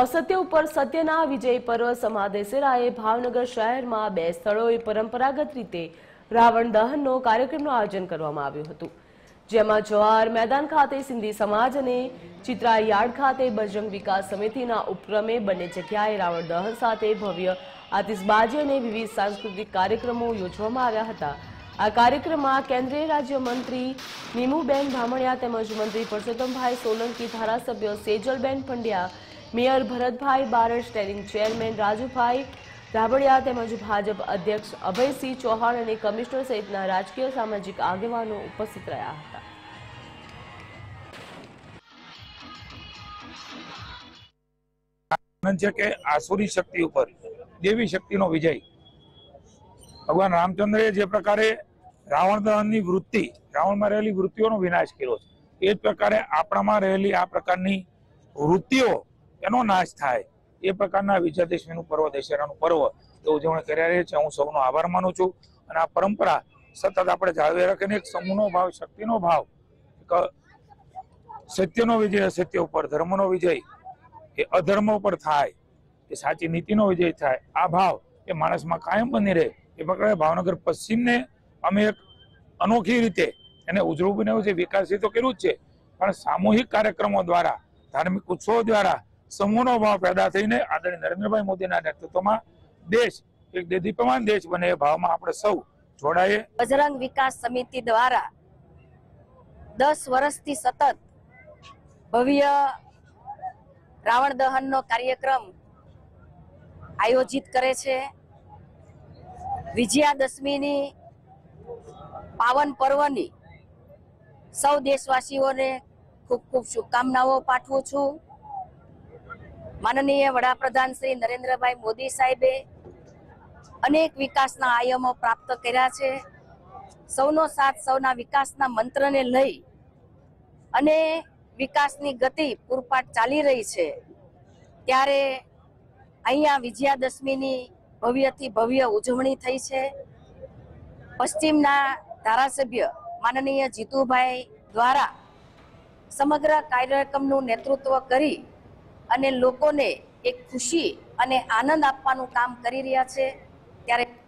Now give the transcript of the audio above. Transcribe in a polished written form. असत्य पर सत्यना विजय पर्व समादेशराए भावनगर शहर में बे स्थलोए परंपरागत रीते रावण दहन कार्यक्रम आयोजन करवामां आव्युं हतुं। जेमां जवाहर मैदान खाते सिंधी समाज अने चित्रा यार्ड खाते बजरंग विकास समितिना उपक्रमे बने जग्याए रावण दहन साथे भव्य आतिशबाजी अने विविध सांस्कृतिक कार्यक्रमों योजवामां आव्या हता। आ कार्यक्रम में केन्द्रीय राज्य मंत्री नीमूबेन धामणिया तेमज मंत्री परसोत्तम भाई सोलंकी, धारासभ्य सेजल बेन पंडिया, मेयर भरत भाई बारड़, स्टेरिंग चेरमेन राजू भाई धामणिया तेमज भाजप अध्यक्ष अभय सिंह चौहान और कमिश्नर सहित राजकीय सामाजिक आगेवानो उपस्थित रहा था। आनंद है कि आसुरी शक्ति पर देवी शक्ति नो विजय। भगवान रामचंद्र जे प्रकार रावण दहन की वृत्ति, रावण में रहेली वृत्तियों नो विनाश कर्यो, ए प्रकार आपणा में रहेली आ प्रकार की वृत्तिओ एनो नाश थाय ए प्रकारना विजयादशमीनु पर्व दशहरानु पर्व ए उजवणी कर्या रहे छे। हूँ सौनो आभार मानु छूं अने आ परंपरा सतत आपणे जाळवी राखीने एक समूहनो भाव, शक्तिनो भाव, सत्यनो विजय, असत्य उपर धर्मनो विजय, ए अधर्म उपर थाय, ए साची नीतिनो विजय थाय, आ भाव ए माणसमां कायम बनी रहे ए प्रकारे भावनगर पश्चिमने अमे एक अनोखी रीते एने उजळवीने जे विकासित तो कर्युं छे, पण सामूहिक कार्यक्रमों द्वारा, धार्मिक उत्सवों द्वारा समूहनो भाव पैदा थईने आदरणीय नरेन्द्र भाई मोदी नेतृत्वमां देश एक देदीप्यमान देश बने भावमां आपणे सौ जोडाये। बजरंग विकास समिति द्वारा 10 वर्षथी सतत भव्य रावण दहननो कार्यक्रम आयोजित करे छे। विजयादशमीनी पावन पर्वनी सौ देशवासीओने खूब खूब शुभकामनाओ पाठवुं छुं। माननीय वडाप्रधान श्री नरेन्द्र भाई मोदी साहेबे अनेक विकासना आयामो प्राप्त कर्या छे। सौनो साथ सौना विकासना मंत्रने लई अने विकासनी गति पूरपाट चाली रही छे, त्यारे अहींया विजयादशमीनी भव्यथी भव्य उजवणी थई छे। पश्चिमना धारासभ्य माननीय जीतू भाई द्वारा समग्र कार्यक्रमनुं नेतृत्व करी अने लोकोने एक खुशी अने आनंद आपवानुं काम करी रह्या छे। त्यारे